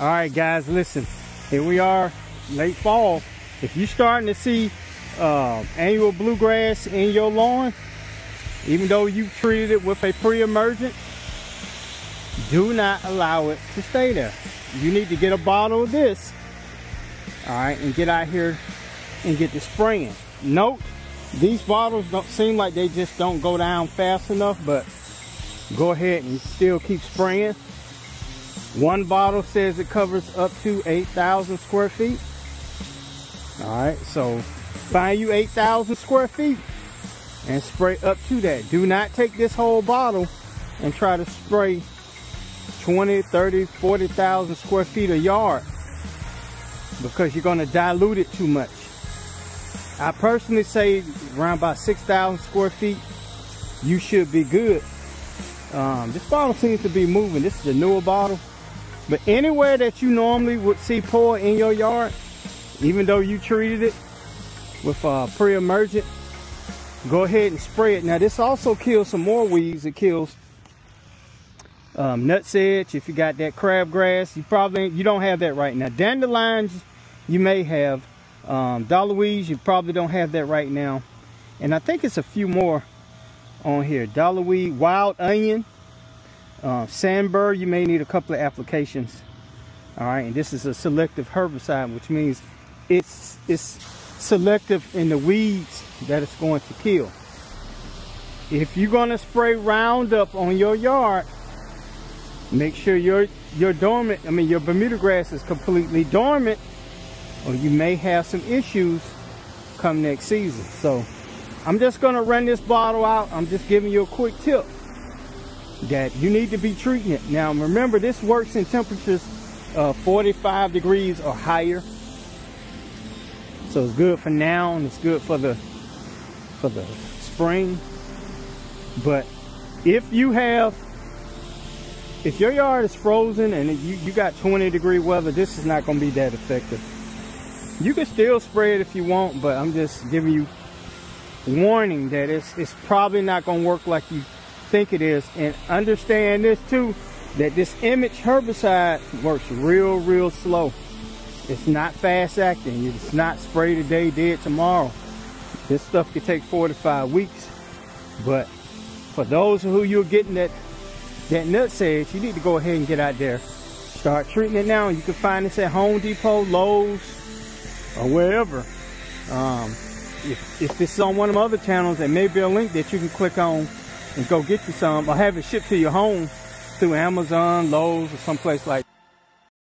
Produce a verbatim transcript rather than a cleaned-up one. All right, guys, listen, here we are, late fall. If you're starting to see uh, annual bluegrass in your lawn, even though you've treated it with a pre-emergent, do not allow it to stay there. You need to get a bottle of this, all right, and get out here and get the spraying. Note, these bottles don't seem like they just don't go down fast enough, but go ahead and still keep spraying. One bottle says it covers up to eight thousand square feet. All right, so find you eight thousand square feet and spray up to that. Do not take this whole bottle and try to spray twenty, thirty, forty thousand square feet a yard, because you're gonna dilute it too much. I personally say around about six thousand square feet, you should be good. Um, this bottle seems to be moving. This is a newer bottle. But anywhere that you normally would see Poa in your yard, even though you treated it with uh, pre-emergent, go ahead and spray it. Now this also kills some more weeds. It kills um, nutsedge. If you got that crabgrass, you probably you don't have that right now. Dandelions, you may have. Um, dollarweeds, you probably don't have that right now. And I think it's a few more on here. Dollarweed, wild onion, uh, sandbur, you may need a couple of applications. All right, and this is a selective herbicide, which means it's it's selective in the weeds that it's going to kill. If you're going to spray Roundup on your yard, make sure your your dormant, I mean your Bermuda grass is completely dormant, or you may have some issues come next season. So I'm just gonna run this bottle out. I'm just giving you a quick tip that you need to be treating it. Now remember, this works in temperatures uh, forty-five degrees or higher. So it's good for now, and it's good for the for the spring. But if you have, if your yard is frozen and you, you got twenty degree weather, this is not gonna be that effective. You can still spray it if you want, but I'm just giving you warning that it's it's probably not going to work like you think it is. And understand this too, that this Image herbicide works real, real slow. It's not fast acting. It's not spray today, dead tomorrow. This stuff could take four to five weeks. But for those who you're getting that, that nutsedge, you need to go ahead and get out there. Start treating it now. You can find this at Home Depot, Lowe's, or wherever. Um, if, if this is on one of my other channels, there may be a link that you can click on and go get you some, or have it shipped to your home through Amazon, Lowe's, or someplace like that.